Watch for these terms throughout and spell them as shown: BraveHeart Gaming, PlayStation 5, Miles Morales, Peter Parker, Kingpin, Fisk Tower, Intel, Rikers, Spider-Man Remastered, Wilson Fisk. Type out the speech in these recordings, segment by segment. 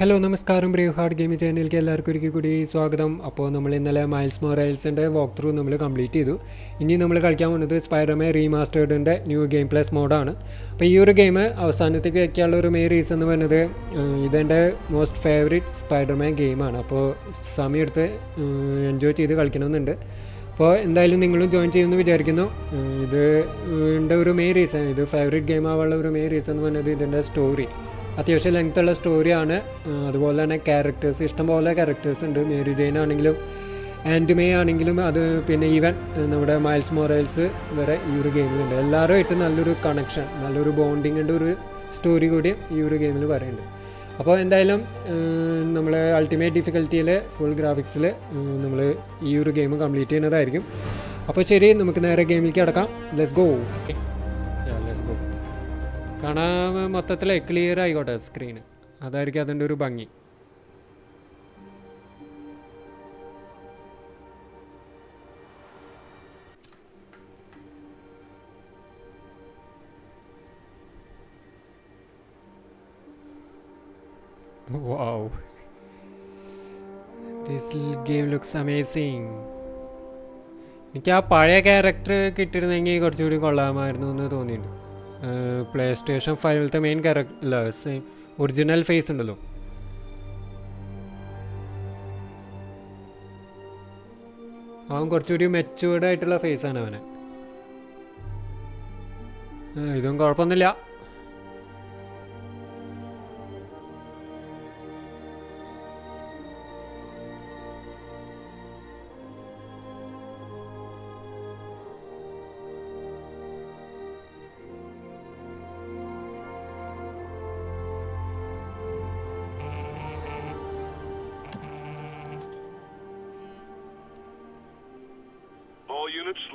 Hello, namaskaram BraveHeart Gaming channel ke ellarkku orikku kudi swagatham. Appo nammal innale Miles Morales inde walkthrough nammal complete chedu. Inni nammal kalikkan ponnathu Spider-Man Remastered inde new game plus mode aanu. Appo ee oru game avasanathike vekkanulla oru main reason ennu parnathu idu ende most favorite Spider-Man game aanu. Appo samayam eduthe enjoy chedu kalikkanunundu. Appo endayalum ningalum join cheyyunu vicharikkunnu. Idu inde oru main reason idu favorite game aavanulla oru main reason ennu parnathu idu ende story. അത്യാവശ്യം ലെങ്ത്തുള്ള സ്റ്റോറിയാണ്. അതുപോലെ തന്നെ characters ഇഷ്ടംപോലെ characters ഉണ്ട്. Mary Jain ആണെങ്കിലും ആൻഡ്മേ ആണെങ്കിലും അത് പിന്നെ ഈവൻ നമ്മുടെ മൈൽസ് മൊറേൽസ് വരെ ഈ ഒരു ഗെയിമിലുണ്ട്. എല്ലാവരുമായിട്ട് നല്ലൊരു കണക്ഷൻ നല്ലൊരു ബോണ്ടിങ്ങിൻ്റെ ഒരു സ്റ്റോറി കൂടി ഈ ഒരു ഗെയിമിൽ പറയുന്നുണ്ട്. അപ്പോൾ എന്തായാലും നമ്മൾ അൾട്ടിമേറ്റ് ഡിഫിക്കൽറ്റിയിൽ ഫുൾ ഗ്രാഫിക്സിൽ നമ്മൾ ഈ ഒരു ഗെയിം കംപ്ലീറ്റ് ചെയ്യുന്നതായിരിക്കും. അപ്പോൾ ശരി, നമുക്ക് നേരെ ഗെയിമിലേക്ക് കടക്കാം. Let's go. കാണാൻ മൊത്തത്തിലെ ക്ലിയർ ആയിക്കോട്ടെ സ്ക്രീന്, അതായിരിക്കും അതിൻ്റെ ഒരു ഭംഗി. Wow, this game looks amazing. എനിക്ക് ആ പഴയ ക്യാരക്ടർ കിട്ടിയിരുന്നെങ്കിൽ കുറച്ചുകൂടി കൊള്ളാമായിരുന്നു എന്ന് തോന്നിയിട്ടുണ്ട്. PlayStation 5 main character original face ഉണ്ടല്ലോ. അവൻ കുറച്ചുകൂടി മെച്യൂർഡ് ആയിട്ടുള്ള ഫേസാണ് അവന്. ഇതും കുഴപ്പമൊന്നുമില്ല.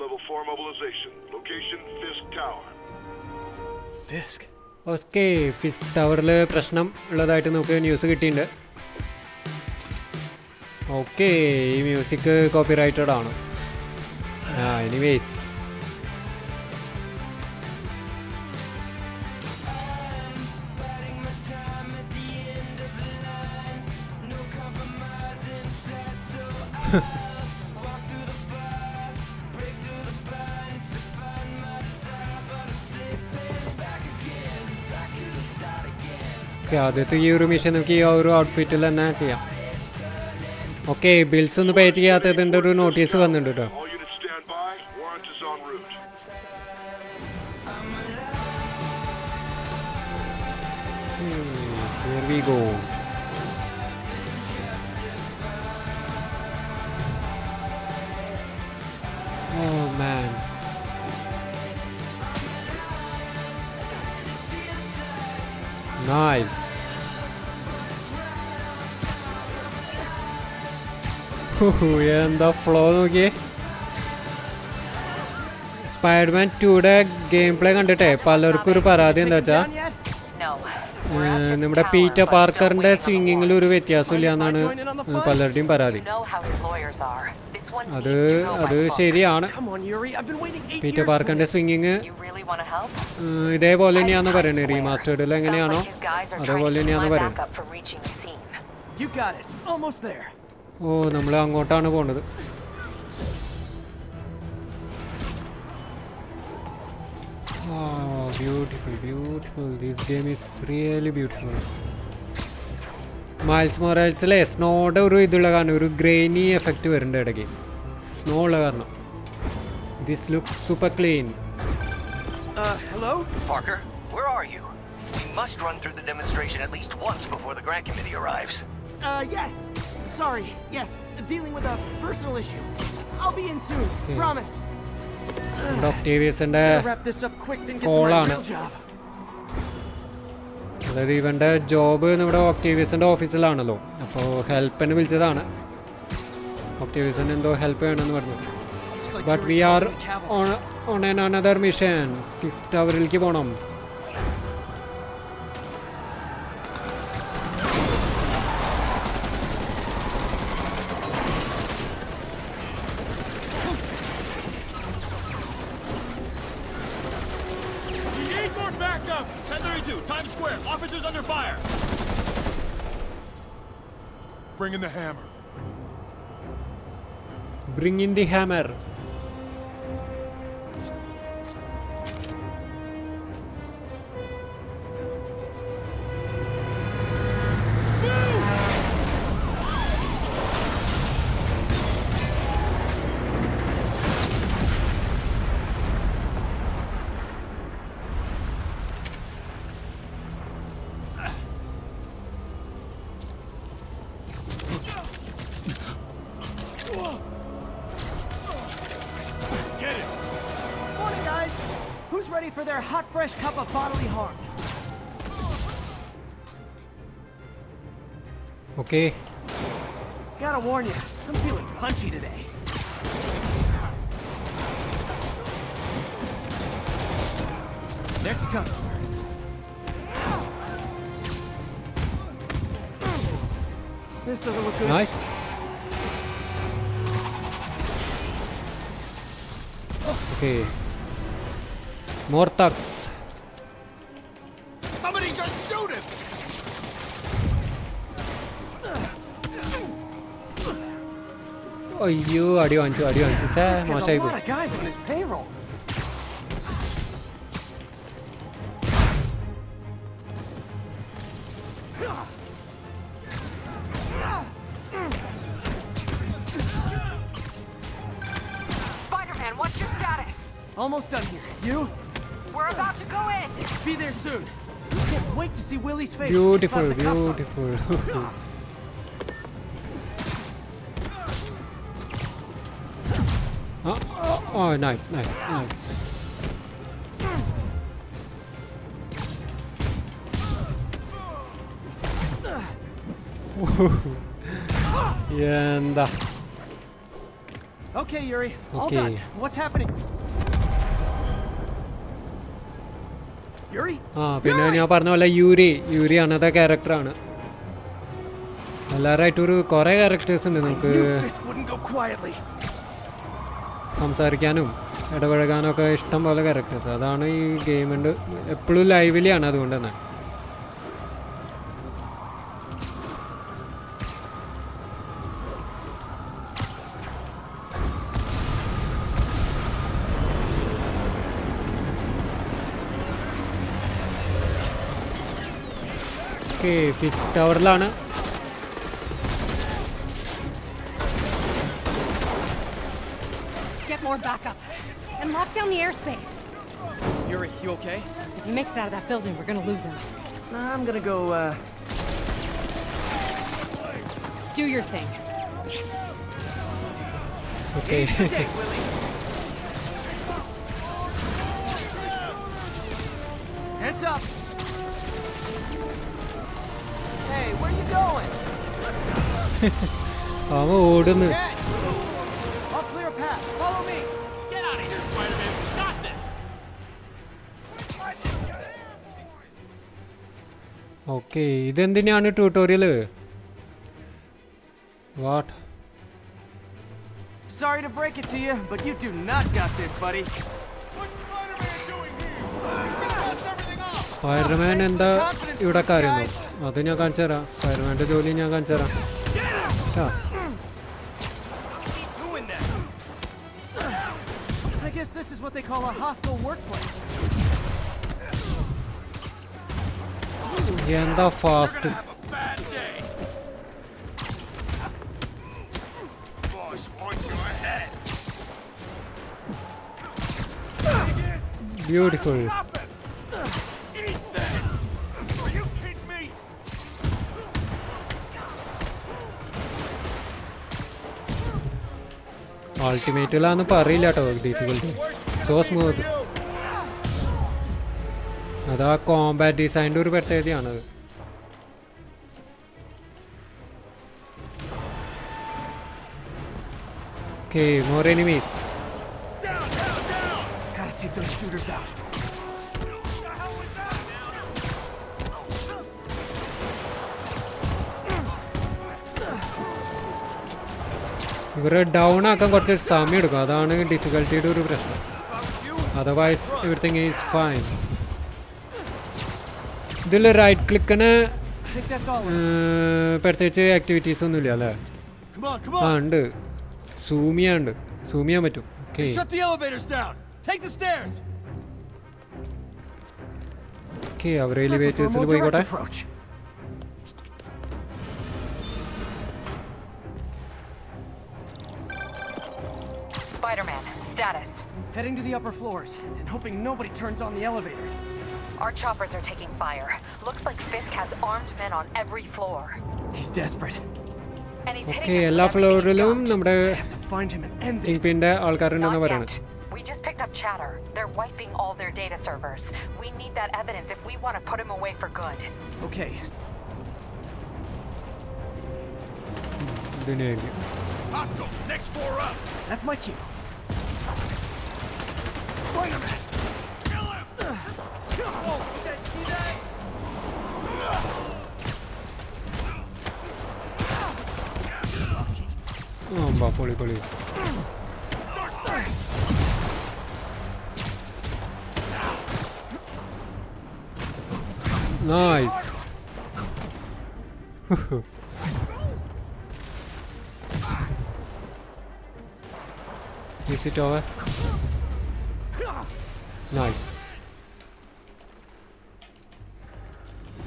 Level 4 mobilization. Location Fisk Tower. Fisk. Okay, Fisk Tower le prashnam ulladayittu nokku news kittiyunde. Okay, ee music copyrighted aanu. Anyways. ആദ്യത്തെ ഈ ഒരു മിഷൻ നമുക്ക് ഈ ഒരു ഔട്ട്ഫിറ്റിൽ തന്നെ ചെയ്യാം. ഓക്കെ, ബിൽസ് ഒന്ന് പേ ചെയ്യാത്തതിൻ്റെ ഒരു നോട്ടീസ് വന്നിട്ടുണ്ട് കേട്ടോ. Here we go. Oh man. Nice. എന്താ ഫ്ലോ നോക്കിയേ. സ്പൈഡർമാൻ 2യുടെ ഗെയിം പ്ലേ കണ്ടിട്ടേ പലർക്കും ഒരു പരാതി എന്താ വെച്ചാൽ നമ്മുടെ പീറ്റർ പാർക്കറിന്റെ സ്വിംഗിങ്ങിൽ ഒരു വ്യത്യാസമില്ല എന്നാണ് പലരുടെയും പരാതി. അത് ശരിയാണ്. പീറ്റർ പാർക്കറിന്റെ സ്വിംഗിങ് ഇതേപോലെ തന്നെയാണെന്ന് പറയുന്നത്. റീമാസ്റ്റേർഡിൽ എങ്ങനെയാണോ അതേപോലെ തന്നെയാണെന്ന് പറയുന്നത്. ഓ, നമ്മൾ അങ്ങോട്ടാണ് പോണത്. Beautiful beautiful. This game is really beautiful. Miles മൊറേൽസിലെ സ്നോയുടെ ഒരു ഇതുള്ള കാരണം ഒരു ഗ്രെയിനി എഫക്റ്റ് വരുന്നുണ്ട് ഇടയ്ക്ക് സ്നോ ഉള്ള കാരണം. This looks super clean. Hello Parker, where are you? We must run through the demonstration at least once before the grant committee arrives. Yes. Sorry. Yes. Dealing with a personal issue. I'll be in soon. Okay. Promise. അതായത് ഇവന്റെ job നമ്മുടെ ഒക്ടേവിയസിന്റെ ഓഫീസിലാണല്ലോ. അപ്പോൾ ഹെൽപ്പിന് വിളിച്ചതാണ്. ഒക്ടേവിയസിന് എന്തോ help വേണമെന്ന് പറഞ്ഞു. But we are on an another mission. Feast ടവറിലേക്ക് പോകണം. Bring in the hammer. Bring in the hammer. Fresh cup of bodily harm. Okay. Gotta warn you, I'm feeling punchy today. Next customer. This doesn't look good. Nice. Okay. More thugs. Somebody just shoot him. Oh, you are you on to a lot of guys on his payroll. Spider-Man, what's your status? Almost done here. You? We're about to go in. Be there soon. Can't wait to see Willie's face. Beautiful, beautiful. Oh, nice, nice, nice. Yeah. Okay, Yuri. All done. What's happening? Yuri? Ah, Yuri. Yuri is another character. Alright, Turu, correct characters. This wouldn't go quietly. Samsarkanum. Adavaganoka is some other characters. Adani game and a blue lively another one. Okay, Fisk Tower Lana. Get more backup and lock down the airspace. Yuri, you okay? If he makes it out of that building, we're gonna lose him. I'm gonna go, do your thing. Yes. Okay. Heads up. Hey, where you going? I'm holding it. I'll clear a path. Follow me. Get out of here, Spider-Man. We got this. Okay, then the new tutorial. What? Sorry to break it to you, but you do not got this, buddy. What's Spider-Man doing here? He everything off. Spider-Man and the Udakarinos. I'm going to go to the Spider-Man. I guess this is what they call a hostile workplace. And the fast. Beautiful. Ultimate lanu parilla to difficulty so smooth ada combat design oru perthediyana okay more enemies gotta take those shooters out down I can go to Samir Gadana difficulty to refresh. Otherwise, everything is fine. Dill right click on a think that's all. Pertece activities on Nuliala. Come on, come on. And Sumiand. Sumiamatu. Okay. Shut the elevators down. Take the stairs. Okay, our elevators will be got approach. Spider-Man, status. Heading to the upper floors and hoping nobody turns on the elevators. Our choppers are taking fire. Looks like Fisk has armed men on every floor. He's desperate. And he's okay, all floor room. We have to find him and end this. We just picked up chatter. They're wiping all their data servers. We need that evidence if we want to put him away for good. Okay. Hostile, next floor up. That's my cue. Spider-Man! Kill him! Oh, did you see that? Oh, bah, poli, poli. Nice. Is it over? Nice.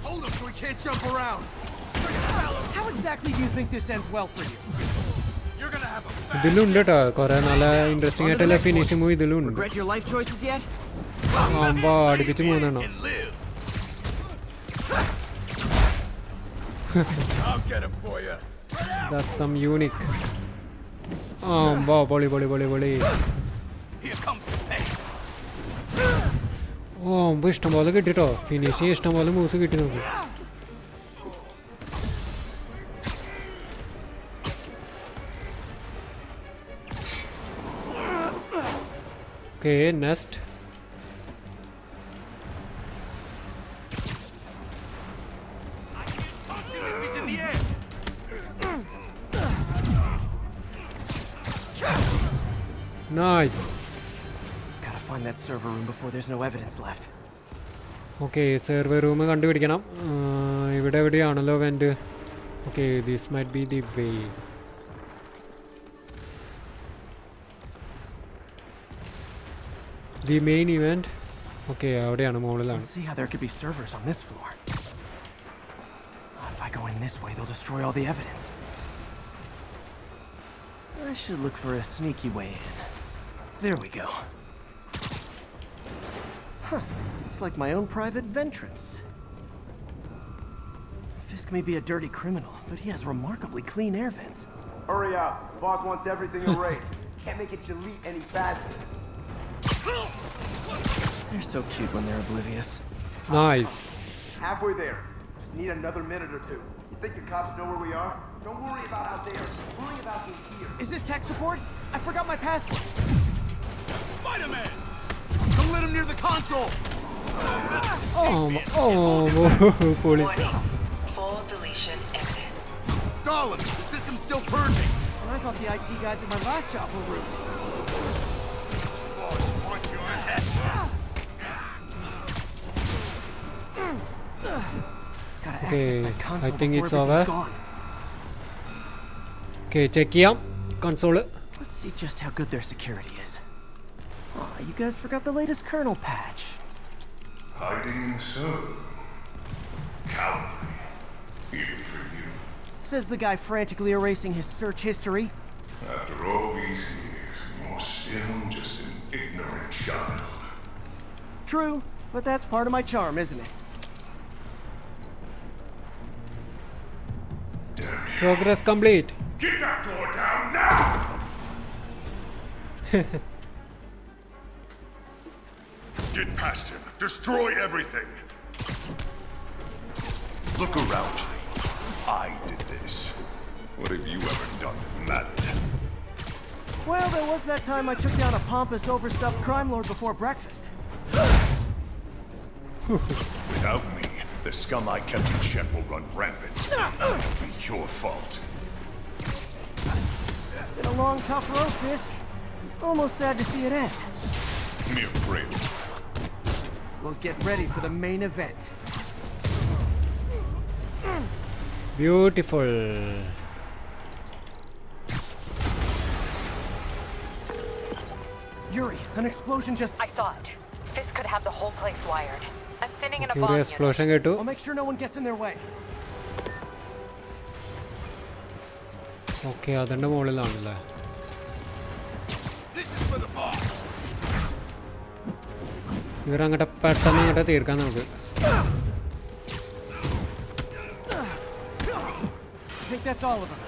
Hold us so we can't jump around. How exactly do you think this ends well for you? You're gonna have a Dilun data Koranala interesting at a finishing movie Dilun. Regret your life choices yet? Amba Dikichimana. I'll get him for you. That's some unique. Amba Boli. Here comes oh, which tomorrow get it off? Finish this tomorrow, move to get it off. Okay, next. Nice. Find that server room before there's no evidence left. Okay, server room kandupidikanam. Ivide evideyanallo vent. Okay, this might be the way. The main event. Okay, avadeyanu moolilana. See how there could be servers on this floor. If I go in this way, they'll destroy all the evidence. I should look for a sneaky way in. There we go. Huh. It's like my own private ventrance. Fisk may be a dirty criminal, but he has remarkably clean air vents. Hurry up. Boss wants everything erased. Can't make it delete any faster. They're so cute when they're oblivious. Nice. Halfway there. Just need another minute or two. You think the cops know where we are? Don't worry about out there. Worry about me here. Is this tech support? I forgot my password. Spider-Man! Don't let him near the console! Oh, Polly. Full deletion imminent. Stalin, the system's still purging! And I thought the IT guys at my last job were rude. Okay, I think it's over. Okay, check here. Console. Let's see just how good their security is. Oh, you guys forgot the latest kernel patch. Hiding so. Cowardly. Even for you. Says the guy frantically erasing his search history. After all these years, you're still just an ignorant child. True, but that's part of my charm, isn't it? Damn you. Progress complete. Get that door down now! Get past him. Destroy everything. Look around you. I did this. What have you ever done that mattered? Well, there was that time I took down a pompous, overstuffed crime lord before breakfast. Without me, the scum I kept in check will run rampant. It'll be your fault. Been a long, tough road, Fisk. Almost sad to see it end. Mere brave. We'll get ready for the main event. Beautiful. Yuri, an explosion just... I saw it. Fisk could have the whole place wired. I'm sending in a bomb unit. I'll make sure no one gets in their way. Okay, that's not the this is for the boss. You're going to pat the I think that's all of them.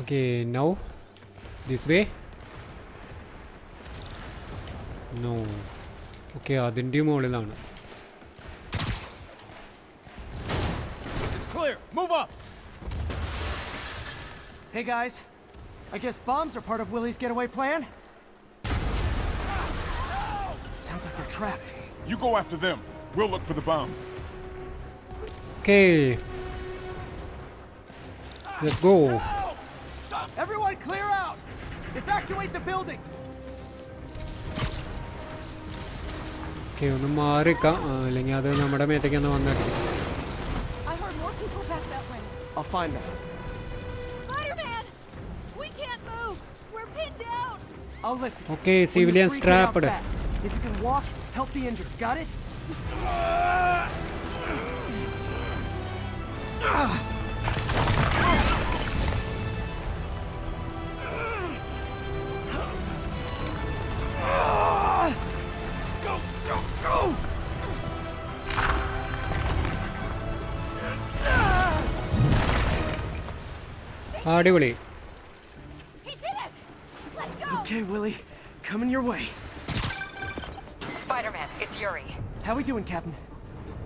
Okay, now this way. No. Okay, that's the model. It's clear. Move up. Hey guys, I guess bombs are part of Willie's getaway plan. Sounds like they're trapped. You go after them. We'll look for the bombs. Okay, let's go. No! Stop. Everyone clear out. Evacuate the building. Okay, I heard more people back that way. I'll find them. Spider-Man! We can't move. We're pinned down. I'll lift you. Okay, civilians trapped. If you can walk, help the injured. Got it? Go, go, go. Willie. He did it. Let's go. Okay, Willie, coming your way. Spider-Man, it's Yuri. How we doing, Captain?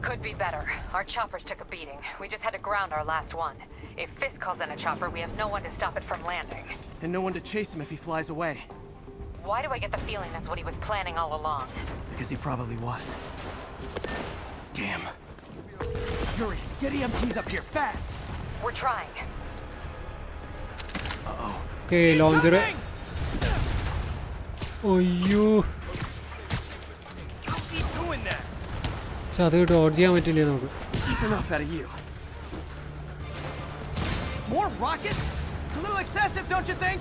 Could be better. Our choppers took a beating. We just had to ground our last one. If Fisk calls in a chopper, we have no one to stop it from landing. And no one to chase him if he flies away. Why do I get the feeling that's what he was planning all along? Because he probably was. Damn. Yuri, get EMTs up here, fast! We're trying. Uh-oh. Okay, launcher it. Oh, you... It's enough out of you. More rockets? A little excessive, don't you think?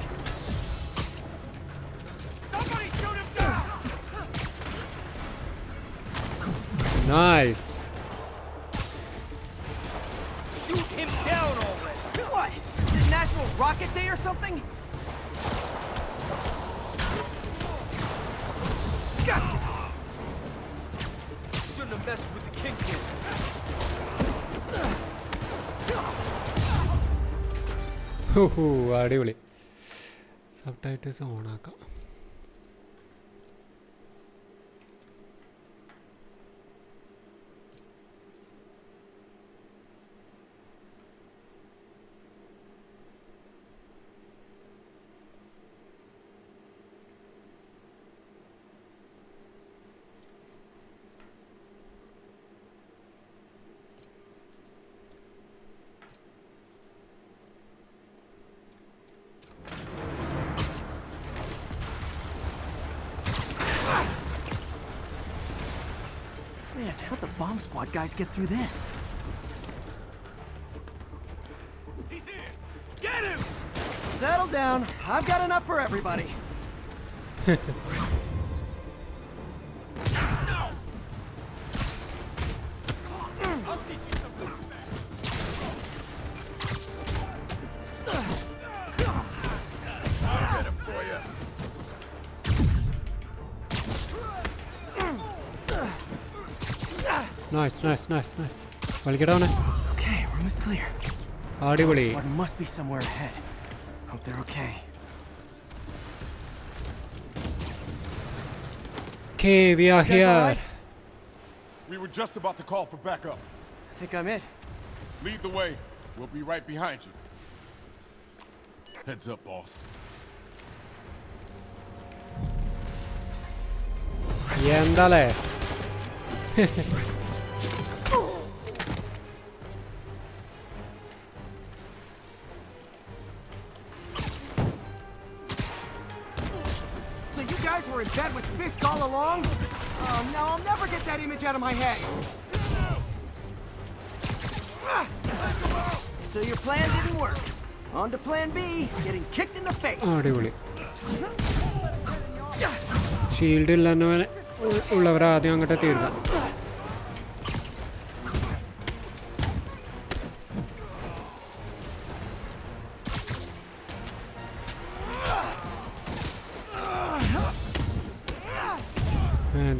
Somebody shoot him down! Nice. Shoot him down already. What? Is it National Rocket Day or something? Gotcha! Mess with the Kingpin. Hoo-hoo, adivali. Subtitles on aakka. Squad guys get through this. He's here. Get him! Settle down. I've got enough for everybody. No. I'll get him for you. Nice, nice, nice, nice. Well, get on it. Okay, room is clear. Audibly. What must be somewhere ahead. Hope they're okay. Okay, we are here. Right? We were just about to call for backup. I think I'm it. Lead the way. We'll be right behind you. Heads up, boss. Yendale. Bed with Fisk all along? Oh, now I'll never get that image out of my head. So your plan didn't work. On to plan B, getting kicked in the face. Shield illannavane ullavara aadham angata theerga.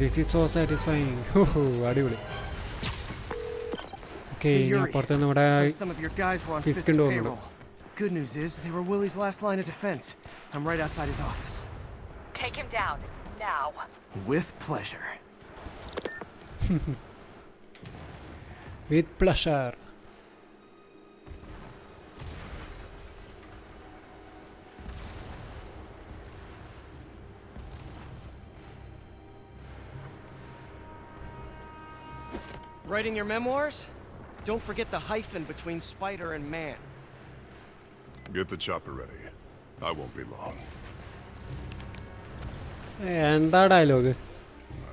This is so satisfying. Okay, some of your guys want Fisk payroll. Good news is they were Willie's last line of defense. I'm right outside his office. Take him down now. With pleasure. With pleasure. Writing your memoirs? Don't forget the hyphen between spider and man. Get the chopper ready. I won't be long. And that dialogue.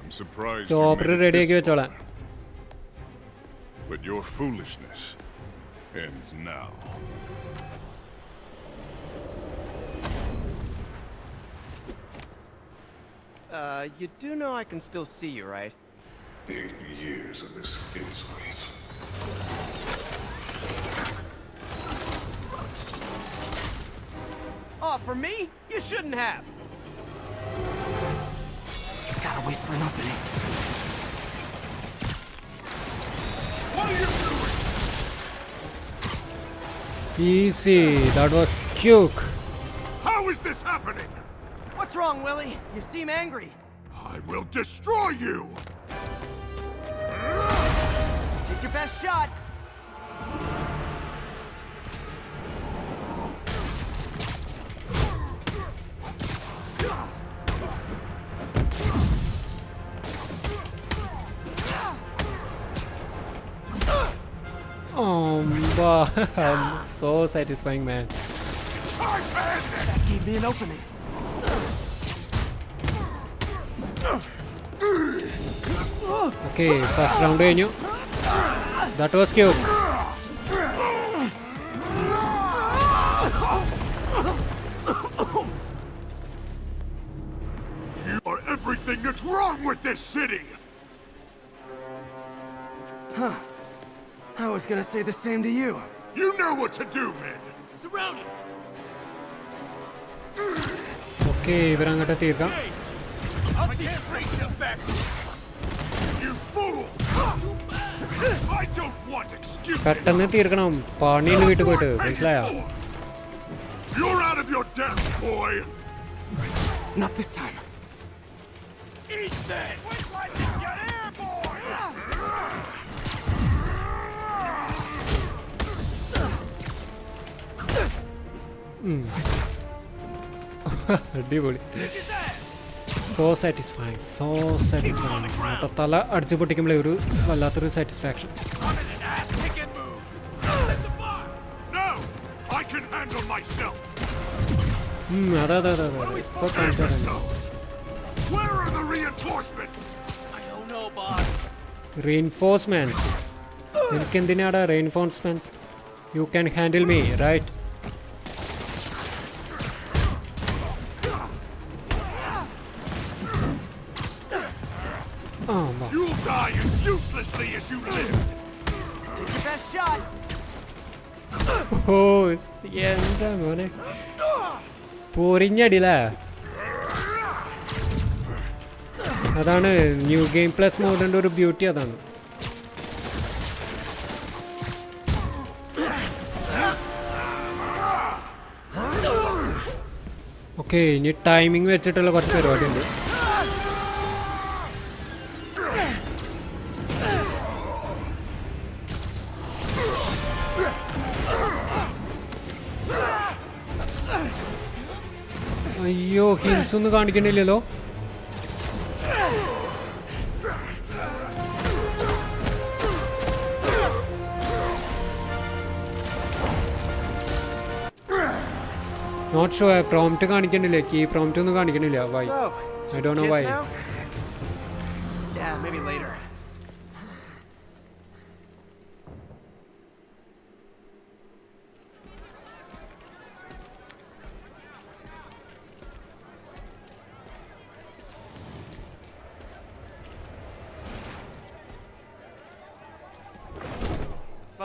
I'm surprised. Chopper ready ke chola. But your foolishness ends now. You do know I can still see you, right? 8 years of this insolence. Oh, for me? You shouldn't have. Gotta wait for an opening. What are you doing? Easy. That was cute. How is this happening? What's wrong, Willie? You seem angry. I will destroy you. Take your best shot. Oh, wow. So satisfying, man. That gave me an opening. Okay, first round in you. That was cute. You are everything that's wrong with this city. Huh. I was gonna say the same to you. You know what to do, man. Surround it. Okay, Virangata Tirka. I can't bring you back. You fool! I don't want excuses. You're out of your depth, boy. Not this time. Eat that. Wait, why did you get here, boy? So satisfying, so satisfying. Satisfaction. No, I can handle myself. Where are the reinforcements? I don't know, boss. Reinforcements. Reinforcements. You can handle me, right? Oh, no. You'll die as uselessly as you live. Take your best shot. Oh, yeah, I'm on it. That's new game plus mode and beauty. Okay, you timing with it a lot. Yo, he's soon going to get a little. Not sure I prompted on the key, prompted the gun. Why? I don't know why. Yeah, maybe later.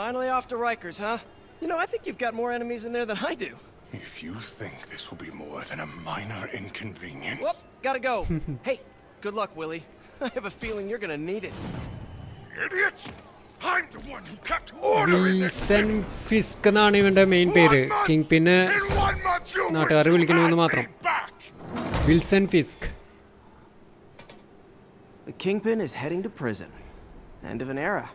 Finally off to Rikers, huh? You know, I think you've got more enemies in there than I do. If you think this will be more than a minor inconvenience... Whoop, gotta go. Hey, good luck, Willie. I have a feeling you're gonna need it. Idiot! I'm the one who kept order in this thing. Wilson Fisk naan evende main peru. Kingpin naatare vilikkanum matram. Wilson Fisk. The Kingpin is heading to prison. End of an era.